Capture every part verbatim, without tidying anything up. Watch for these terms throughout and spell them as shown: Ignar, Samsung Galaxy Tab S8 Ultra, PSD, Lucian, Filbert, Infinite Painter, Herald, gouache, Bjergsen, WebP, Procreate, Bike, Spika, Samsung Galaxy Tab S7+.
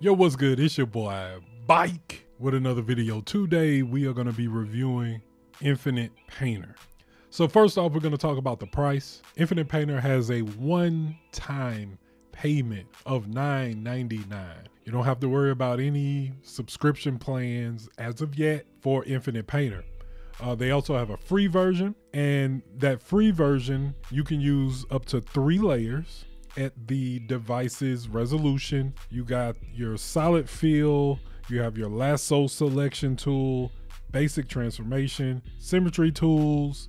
Yo, what's good? It's your boy Bike with another video. Today we are going to be reviewing Infinite Painter. So first off, we're going to talk about the price. Infinite Painter has a one-time payment of nine ninety-nine. You don't have to worry about any subscription plans as of yet for Infinite Painter. Uh, they also have a free version, and that free version you can use up to three layers at the device's resolution. You got your solid fill, you have your lasso selection tool, basic transformation, symmetry tools,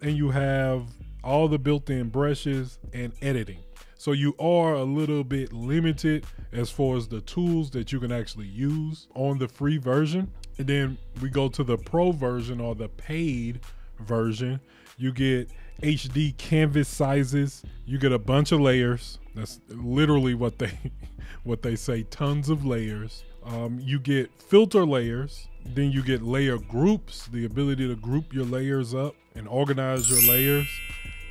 and you have all the built-in brushes and editing. So you are a little bit limited as far as the tools that you can actually use on the free version. And then we go to the pro version or the paid version. You get H D canvas sizes, you get a bunch of layers. That's literally what they what they say, tons of layers. Um, you get filter layers, then you get layer groups, the ability to group your layers up and organize your layers,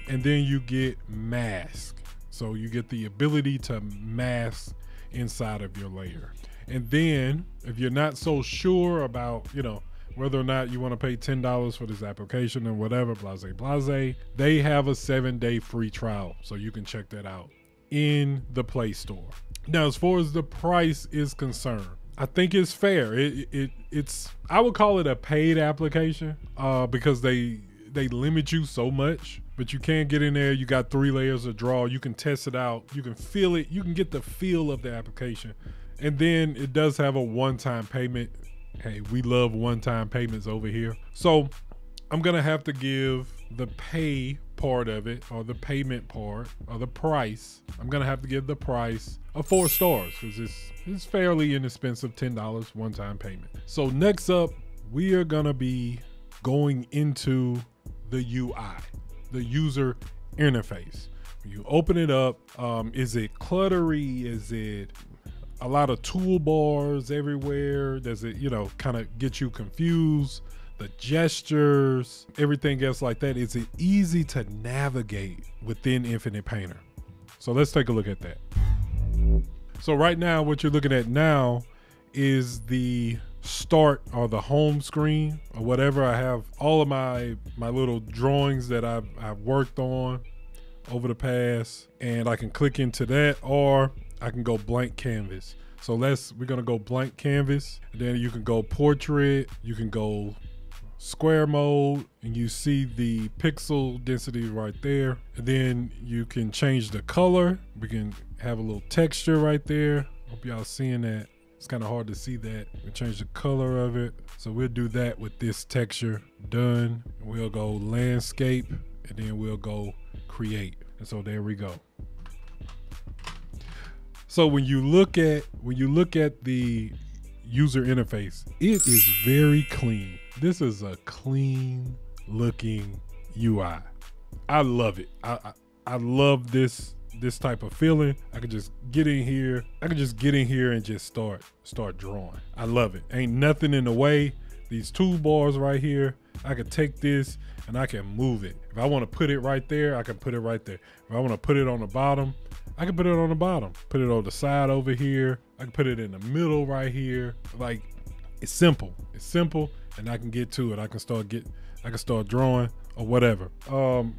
and then you get mask. So you get the ability to mask inside of your layer. And then if you're not so sure about, you know, whether or not you want to pay ten dollars for this application or whatever, blase, blase, they have a seven day free trial. So you can check that out in the Play Store. Now, as far as the price is concerned, I think it's fair. It, it it's, I would call it a paid application uh, because they, they limit you so much, but you can get in there. You got three layers of draw. You can test it out. You can feel it. You can get the feel of the application. And then it does have a one-time payment. Hey, we love one-time payments over here. So I'm gonna have to give the pay part of it, or the payment part, or the price. I'm gonna have to give the price a four stars because it's, it's fairly inexpensive, ten dollars one-time payment. So next up, we are gonna be going into the U I, the user interface. When you open it up, um, is it cluttery? Is it a lot of toolbars everywhere? Does it, you know, kind of get you confused? The gestures, everything else like that. Is it easy to navigate within Infinite Painter? So let's take a look at that. So right now, what you're looking at now is the start or the home screen or whatever. I have all of my, my little drawings that I've, I've worked on over the past, and I can click into that, or I can go blank canvas. So let's, we're gonna go blank canvas. And then you can go portrait, you can go square mode, and you see the pixel density right there. And then you can change the color. We can have a little texture right there. Hope y'all seeing that. It's kind of hard to see that. We change the color of it. So we'll do that with this texture. Done. We'll go landscape, and then we'll go create. And so there we go. So when you look at when you look at the user interface, it is very clean. This is a clean looking U I. I love it. I, I I love this this type of feeling. I can just get in here. I can just get in here and just start start drawing. I love it. Ain't nothing in the way. These toolbars right here, I can take this and I can move it. If I want to put it right there, I can put it right there. If I want to put it on the bottom, I can put it on the bottom, put it on the side over here. I can put it in the middle right here. Like, it's simple, it's simple, and I can get to it. I can start get, I can start drawing or whatever. Um,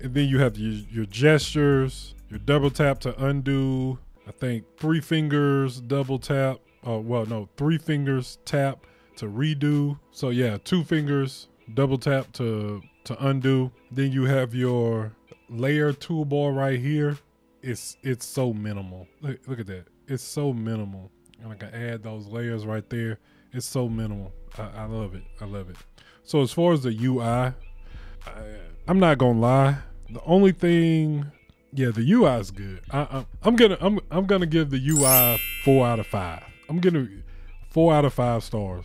and then you have your, your gestures, your double tap to undo. I think three fingers double tap. Uh, well, no, three fingers tap to redo. So yeah, two fingers double tap to to undo. Then you have your layer toolbar right here. It's it's so minimal. Look, look at that. It's so minimal. And I can add those layers right there. It's so minimal. I, I love it. I love it. So as far as the U I, I, I'm not gonna lie. The only thing, yeah, the U I is good. I, I, I'm gonna I'm I'm gonna give the U I four out of five. I'm gonna four out of five stars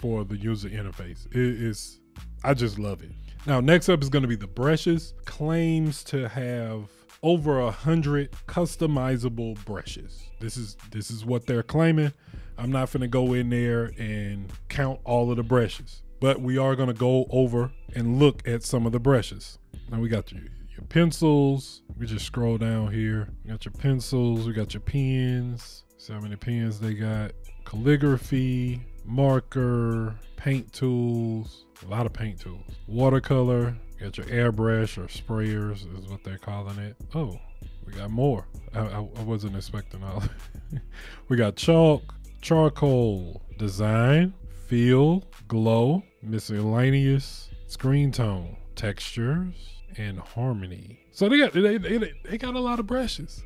for the user interface. It is. I just love it. Now next up is gonna be the brushes. Claims to have over a hundred customizable brushes. This is this is what they're claiming. I'm not gonna go in there and count all of the brushes, but we are gonna go over and look at some of the brushes. Now we got your, your pencils. We just scroll down here. We got your pencils. We got your pens. See how many pens they got. Calligraphy, marker, paint tools, a lot of paint tools. Watercolor, got your airbrush or sprayers is what they're calling it. Oh, we got more. I, I, I wasn't expecting all that. We got chalk, charcoal, design, feel, glow, miscellaneous, screen tone, textures, and harmony. So they got they, they, they got a lot of brushes.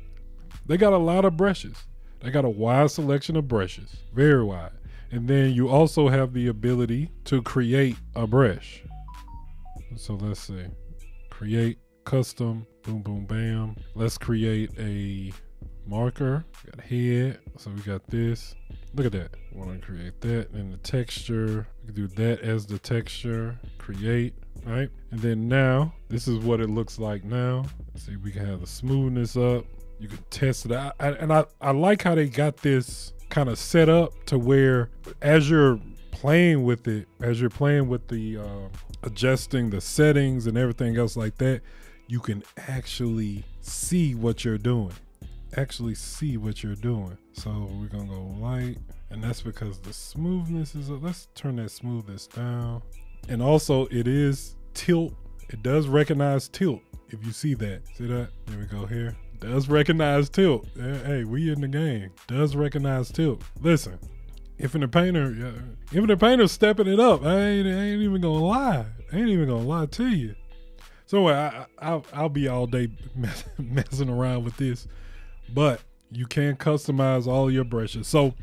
They got a lot of brushes. They got a wide selection of brushes, very wide. And then you also have the ability to create a brush. So let's see, create custom, boom, boom, bam. Let's create a marker. We got head, so we got this. Look at that, we wanna create that and the texture. We can do that as the texture, create, right? And then now, this is what it looks like now. Let's see, we can have the smoothness up. You can test it out. I, and I, I like how they got this kind of set up to where as you're playing with it, as you're playing with the uh, adjusting the settings and everything else like that, you can actually see what you're doing. Actually see what you're doing. So we're gonna go light, and that's because the smoothness is up. Let's turn that smoothness down. And also it is tilt. It does recognize tilt. If you see that, see that? There we go here. Does recognize tilt. Hey, we in the game. Does recognize tilt. Listen, Infinite Painter, yeah, Infinite Painter's stepping it up. I ain't, I ain't even gonna lie. I ain't even gonna lie to you. So I, I, I'll be all day mess, messing around with this, but you can customize all your brushes. So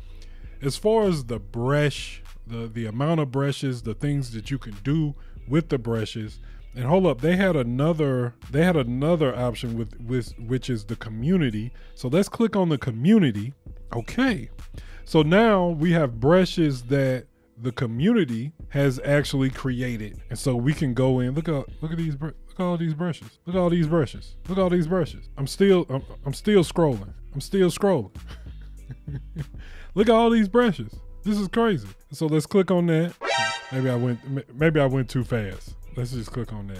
as far as the brush, the, the amount of brushes, the things that you can do with the brushes, and hold up, they had another they had another option with, with which is the community. So let's click on the community. Okay, so now we have brushes that the community has actually created. And so we can go in, look at look at these look at all these brushes. Look at all these brushes. Look at all these brushes. I'm still I'm, I'm still scrolling. I'm still scrolling. Look at all these brushes. This is crazy. So let's click on that. Maybe I went maybe I went too fast. Let's just click on that.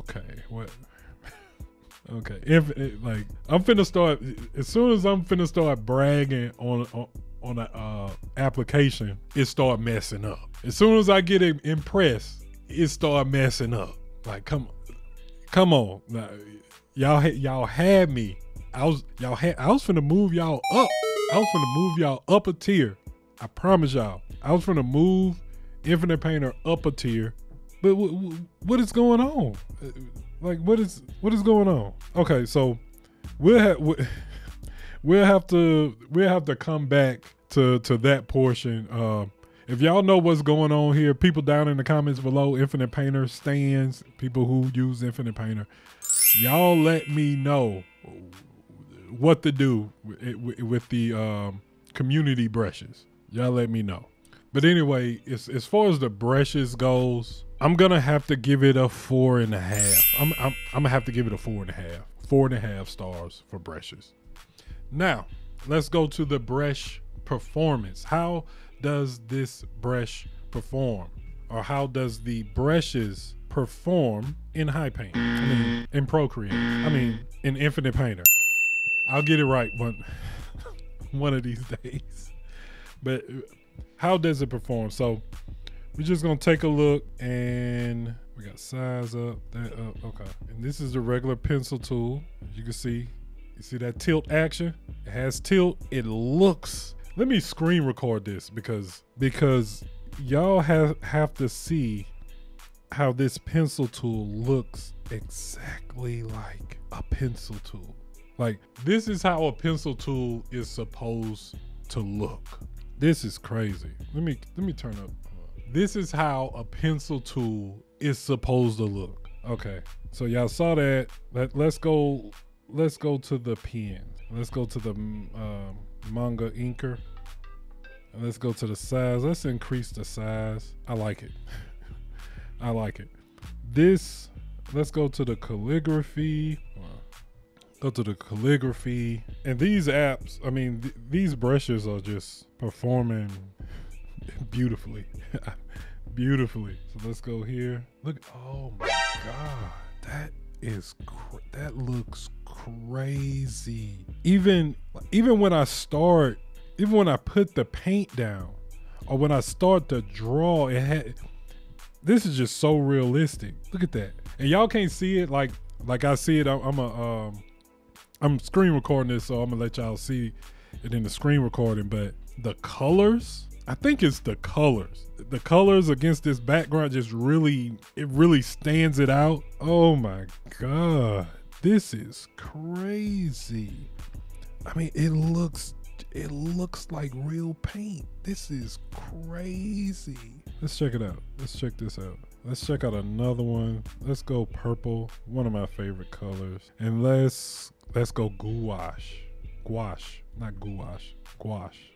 Okay, what? Okay, if it, like I'm finna start, as soon as I'm finna start bragging on on, on an uh, application, it start messing up. As soon as I get impressed, it start messing up. Like come, come on, y'all y'all had me. I was y'all had I was finna move y'all up. I was finna move y'all up a tier. I promise y'all, I was finna move Infinite Painter up a tier. But what is going on? Like, what is what is going on? Okay, so we'll have we'll have to we'll have to come back to to that portion. Uh, if y'all know what's going on here, people down in the comments below, Infinite Painter stands, people who use Infinite Painter, y'all let me know what to do with, with the um, community brushes. Y'all let me know. But anyway, as, as far as the brushes goes, I'm gonna have to give it a four and a half. I'm, I'm, I'm gonna have to give it a four and a half. Four and a half stars for brushes. Now, let's go to the brush performance. How does this brush perform? Or how does the brushes perform in High Paint? I mean, in Procreate. I mean, in Infinite Painter. I'll get it right one, one of these days. But how does it perform? So, we're just gonna take a look, and we got size up, that up, okay. And this is the regular pencil tool. As you can see, you see that tilt action? It has tilt, it looks. Let me screen record this because because y'all have, have to see how this pencil tool looks exactly like a pencil tool. Like, this is how a pencil tool is supposed to look. This is crazy. Let me, let me turn up. This is how a pencil tool is supposed to look. Okay, so y'all saw that. Let, let's go let's go to the pen. Let's go to the um, manga inker. And let's go to the size. Let's increase the size. I like it. I like it. This, let's go to the calligraphy. Go to the calligraphy. And these apps, I mean, th these brushes are just performing beautifully. Beautifully. So let's go here. Look, oh my God, that is cr that looks crazy. Even even when I start even when I put the paint down or when I start to draw, it had, this is just so realistic. Look at that. And y'all can't see it like, like I see it. I, I'm a, um, I'm screen recording this, so I'm gonna let y'all see it in the screen recording, but the colors, I think it's the colors. The colors against this background just really, it really stands it out. Oh my God, this is crazy. I mean, it looks, it looks like real paint. This is crazy. Let's check it out. Let's check this out. Let's check out another one. Let's go purple, one of my favorite colors. And let's, let's go gouache. Gouache, not gouache, gouache.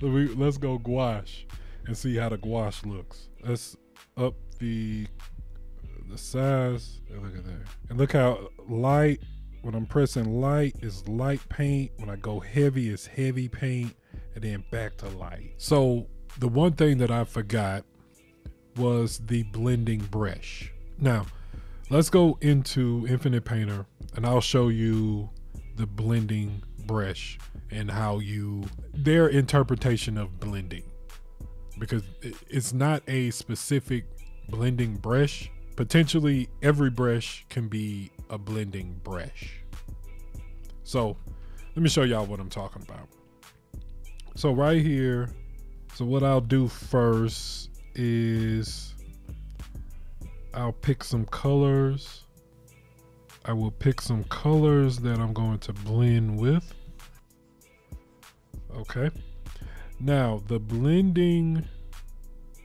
Let's go gouache and see how the gouache looks. Let's up the the size. Look at that. And look how light, when I'm pressing light, is light paint. When I go heavy, is heavy paint, and then back to light. So the one thing that I forgot was the blending brush. Now, let's go into Infinite Painter and I'll show you the blending brush and how you, their interpretation of blending, because it's not a specific blending brush. Potentially every brush can be a blending brush. So let me show y'all what I'm talking about. So right here, so what I'll do first is I'll pick some colors. I will pick some colors that I'm going to blend with. Okay. Now the blending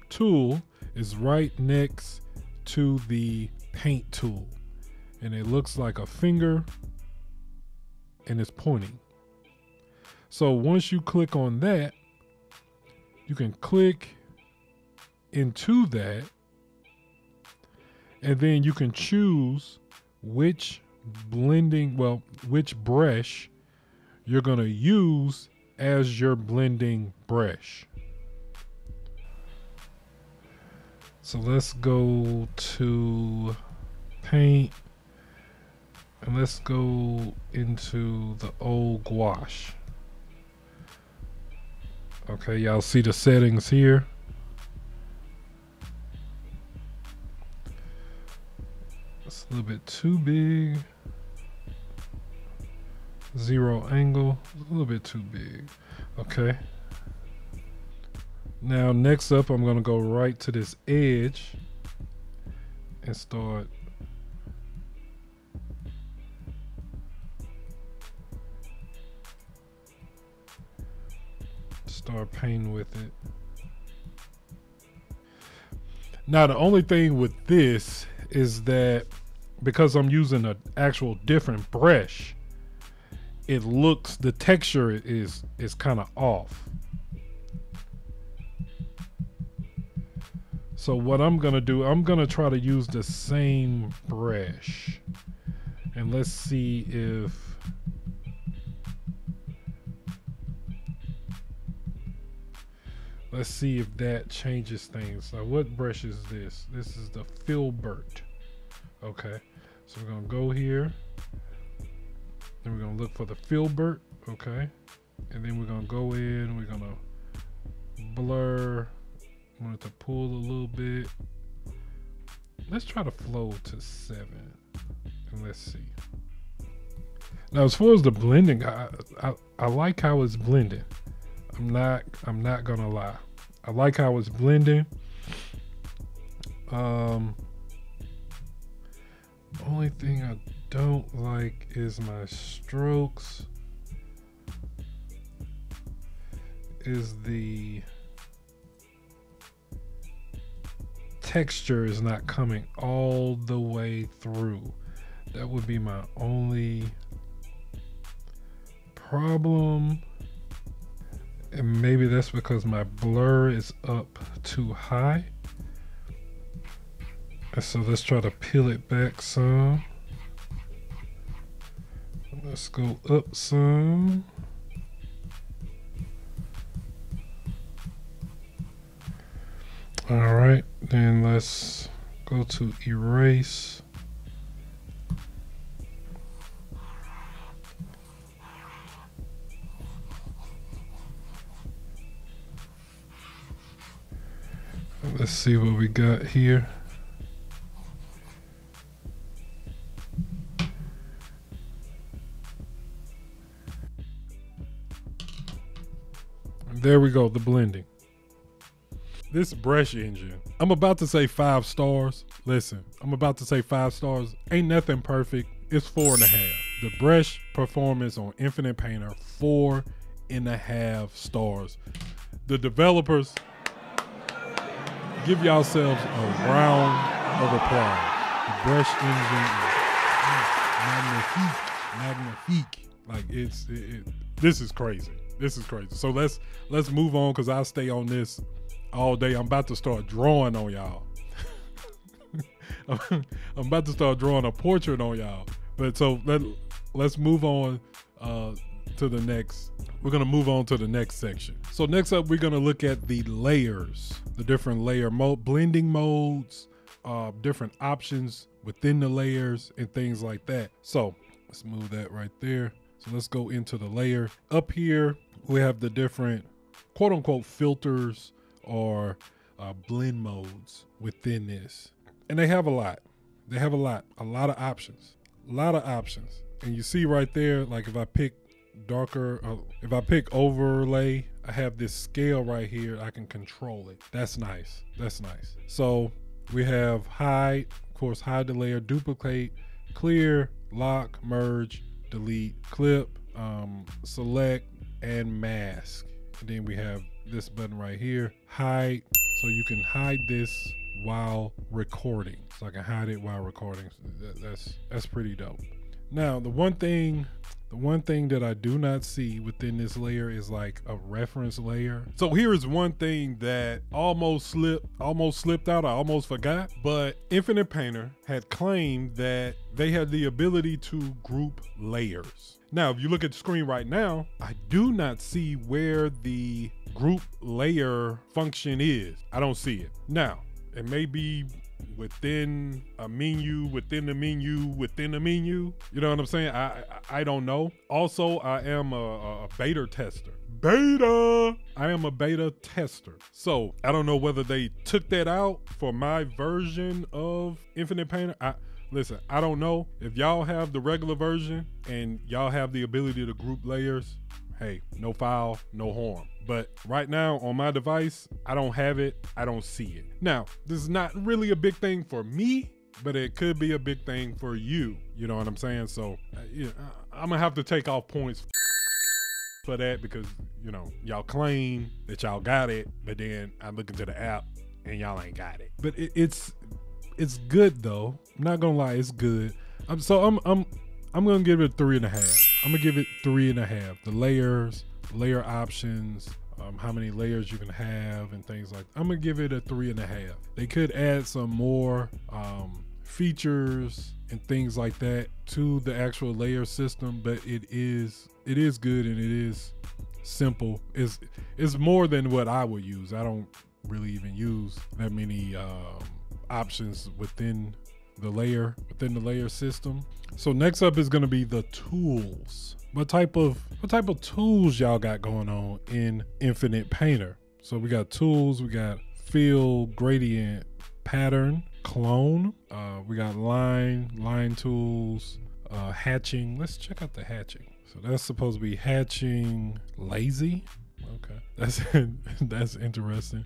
tool is right next to the paint tool, and it looks like a finger and it's pointing. So once you click on that, you can click into that, and then you can choose which blending, well, which brush you're gonna use as your blending brush. So let's go to paint and let's go into the old gouache. Okay, y'all see the settings here. It's a little bit too big. Zero angle, a little bit too big. Okay. Now, next up, I'm gonna go right to this edge and start start painting with it. Now, the only thing with this is that because I'm using an actual different brush, it looks, the texture is is kind of off. So what I'm gonna do, I'm gonna try to use the same brush, and let's see if let's see if that changes things. So what brush is this? This is the Filbert. Okay, so we're gonna go here. Then we're gonna look for the Filbert, okay? And then we're gonna go in, we're gonna blur. I want it to pull a little bit. Let's try to flow to seven, and let's see. Now, as far as the blending, I, I, I like how it's blending. I'm not, I'm not gonna lie. I like how it's blending. Um, only thing I don't like is my strokes, is the texture is not coming all the way through. That would be my only problem, and maybe that's because my blur is up too high. And so let's try to peel it back some. Let's go up some. All right, then let's go to erase. Let's see what we got here. There we go, the blending. This brush engine, I'm about to say five stars. Listen, I'm about to say five stars. Ain't nothing perfect, it's four and a half. The brush performance on Infinite Painter, four and a half stars. The developers, give yourselves a round of applause. The brush engine is magnifique, magnifique. Like it's, it, it, this is crazy. This is crazy. So let's let's move on, because I'll stay on this all day. I'm about to start drawing on y'all. I'm about to start drawing a portrait on y'all. But so let let's move on uh, to the next. We're gonna move on to the next section. So next up, we're gonna look at the layers, the different layer mode, blending modes, uh, different options within the layers, and things like that. So let's move that right there. So let's go into the layer. Up here, we have the different quote unquote filters or uh, blend modes within this. And they have a lot. They have a lot, a lot of options, a lot of options. And you see right there, like if I pick darker, uh, if I pick overlay, I have this scale right here. I can control it. That's nice. That's nice. So we have hide, of course, hide the layer, duplicate, clear, lock, merge, delete, clip, um, select, and mask. And then we have this button right here, hide. So you can hide this while recording. So I can hide it while recording. That, that's that's pretty dope. Now, the one thing, the one thing that I do not see within this layer is like a reference layer. So here is one thing that almost slipped, almost slipped out. I almost forgot, but Infinite Painter had claimed that they had the ability to group layers. Now, if you look at the screen right now, I do not see where the group layer function is. I don't see it. Now, it may be within a menu, within the menu, within the menu. You know what I'm saying? I I, I don't know. Also, I am a, a beta tester. Beta! I am a beta tester. So I don't know whether they took that out for my version of Infinite Painter. I, listen, I don't know. If y'all have the regular version and y'all have the ability to group layers, hey, no foul, no harm. But right now on my device, I don't have it, I don't see it. Now, this is not really a big thing for me, but it could be a big thing for you. You know what I'm saying? So uh, yeah, I'm gonna have to take off points for that, because you know, y'all claim that y'all got it, but then I look into the app and y'all ain't got it. But it, it's it's good though. I'm not gonna lie, it's good. I'm, so I'm, I'm, I'm gonna give it three and a half. I'm gonna give it three and a half. The layers, layer options, um, how many layers you can have and things like that. I'm gonna give it a three and a half. They could add some more um, features and things like that to the actual layer system, but it is it is good and it is simple. It's, it's more than what I would use. I don't really even use that many um, options within the layer, within the layer system. So next up is gonna be the tools. What type of, what type of tools y'all got going on in Infinite Painter? So we got tools, we got fill, gradient, pattern, clone. Uh, we got line, line tools, uh, hatching. Let's check out the hatching. So that's supposed to be hatching lazy. Okay, that's, that's interesting.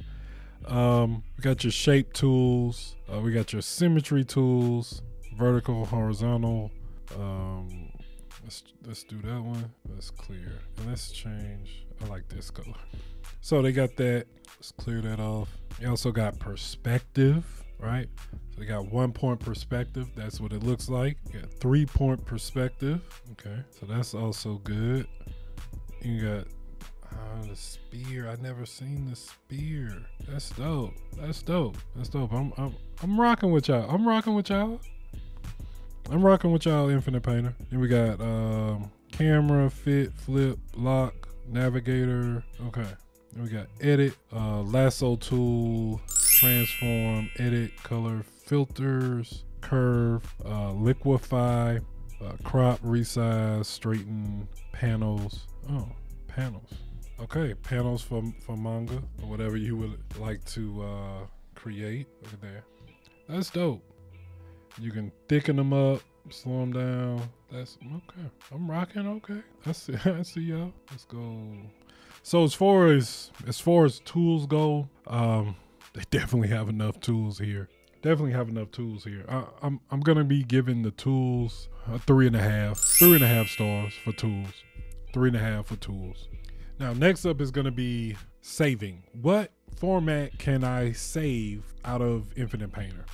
Um, we got your shape tools, uh, we got your symmetry tools, vertical, horizontal. Um, let's, let's do that one. Let's clear and let's change. I like this color. So they got that. Let's clear that off. They also got perspective, right? So they got one point perspective. That's what it looks like. You got three point perspective. Okay, so that's also good. You got oh, the spear. I've never seen the spear. That's dope. That's dope. That's dope. I'm I'm I'm rocking with y'all. I'm rocking with y'all. I'm rocking with y'all, Infinite Painter. Then we got um camera, fit, flip, lock, navigator. Okay. Then we got edit, uh lasso tool, transform, edit, color, filters, curve, uh liquify, uh, crop, resize, straighten, panels. Oh, panels. Okay, panels for, for manga, or whatever you would like to uh, Create. Look at there. That's dope. You can thicken them up, slow them down. That's okay. I'm rocking. Okay. I see. I see y'all. Let's go. So as far as as far as tools go, um, they definitely have enough tools here. Definitely have enough tools here. I, I'm I'm gonna be giving the tools a three and a half, three and a half stars for tools, three and a half for tools. Now next up is gonna be saving. What format can I save out of Infinite Painter?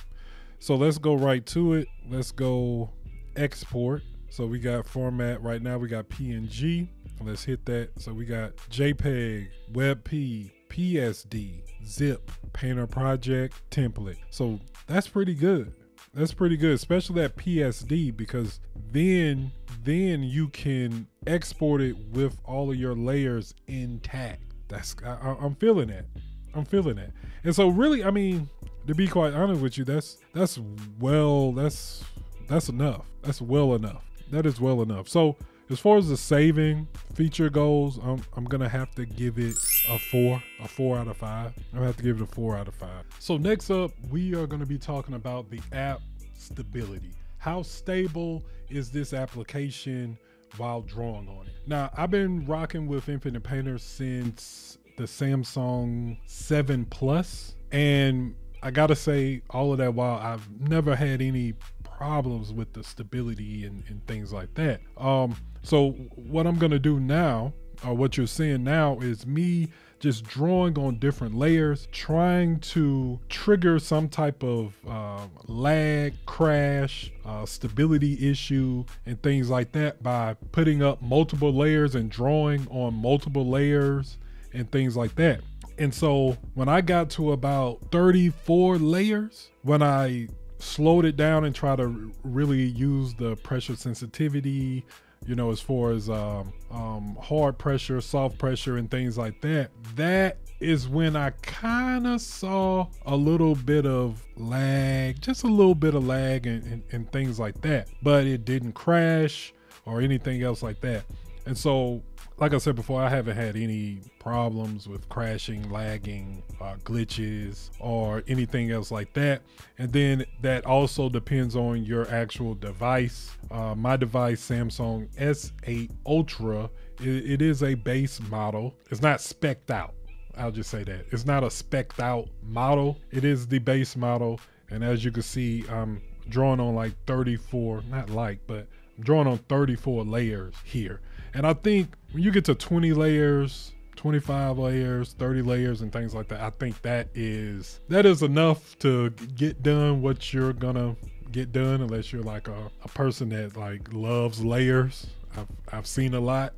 So let's go right to it. Let's go export. So we got format right now. We got P N G. Let's hit that. So we got JPEG, WebP, P S D, zip, Painter project, template. So that's pretty good. That's pretty good, especially that P S D, because then then you can export it with all of your layers intact. That's I, I'm feeling that. I'm feeling that. And so really, I mean, to be quite honest with you, that's that's well, that's that's enough. That's well enough. That is well enough. So as far as the saving feature goes, I'm, I'm gonna have to give it a four, a four out of five. I'm gonna have to give it a four out of five. So next up, we are gonna be talking about the app stability. How stable is this application while drawing on it? Now, I've been rocking with Infinite Painter since the Samsung seven plus, and I gotta say, all of that while I've never had any problems with the stability and, and things like that. Um, so what I'm gonna do now, or what you're seeing now, is me just drawing on different layers, trying to trigger some type of uh, lag, crash, uh, stability issue, and things like that by putting up multiple layers and drawing on multiple layers and things like that. And so when I got to about thirty-four layers, when I slowed it down and try to really use the pressure sensitivity, you know, as far as um, um, hard pressure, soft pressure, and things like that, that is when I kind of saw a little bit of lag, just a little bit of lag and, and, and things like that, but it didn't crash or anything else like that. And so, like I said before, I haven't had any problems with crashing, lagging, uh, glitches, or anything else like that. And then that also depends on your actual device. Uh, my device, Samsung S eight Ultra, it, it is a base model. It's not spec'd out. I'll just say that. It's not a spec'd out model. It is the base model. And as you can see, I'm drawing on like thirty-four, not like, but I'm drawing on thirty-four layers here. And I think when you get to twenty layers, twenty-five layers, thirty layers, and things like that, I think that is that is enough to get done what you're gonna get done, unless you're like a, a person that like loves layers. I've, I've seen a lot.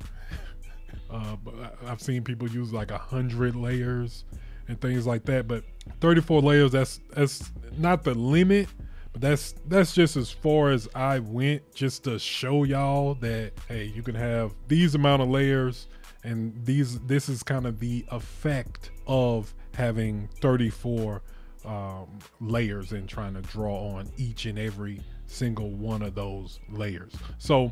Uh, but I've seen people use like a hundred layers and things like that. But thirty-four layers, that's that's not the limit. But that's that's just as far as I went, just to show y'all that, hey, you can have these amount of layers, and these this is kind of the effect of having thirty-four um, layers and trying to draw on each and every single one of those layers. So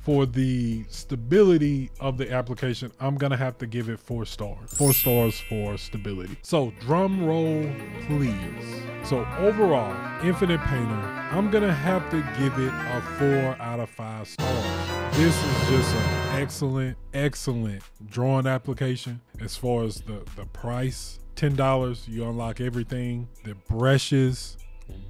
for the stability of the application, I'm gonna have to give it four stars. Four stars for stability. So drum roll, please. So overall, Infinite Painter, I'm gonna have to give it a four out of five stars. This is just an excellent, excellent drawing application. As far as the, the price, ten dollars, you unlock everything, the brushes,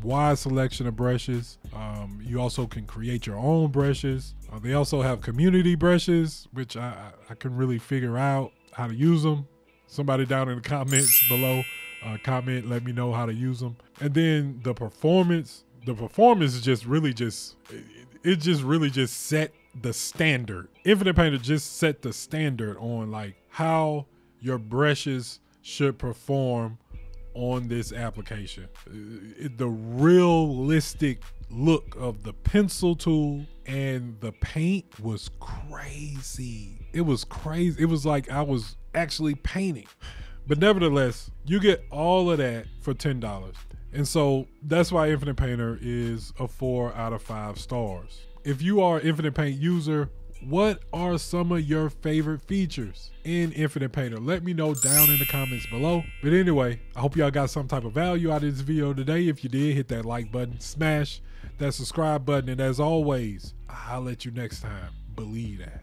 wide selection of brushes. Um, you also can create your own brushes. Uh, they also have community brushes, which I, I, I can really figure out how to use them. Somebody down in the comments below, uh, comment, let me know how to use them. And then the performance, the performance is just really just, it, it just really just set the standard. Infinite Painter just set the standard on like how your brushes should perform on this application. It, the realistic look of the pencil tool and the paint was crazy. It was crazy. It was like I was actually painting. But nevertheless, you get all of that for ten dollars. And so that's why Infinite Painter is a four out of five stars. If you are an Infinite Paint user, what are some of your favorite features in Infinite Painter? Let me know down in the comments below. But anyway, I hope y'all got some type of value out of this video today. If you did, hit that like button, smash that subscribe button, and as always, I'll let you next time. Believe that.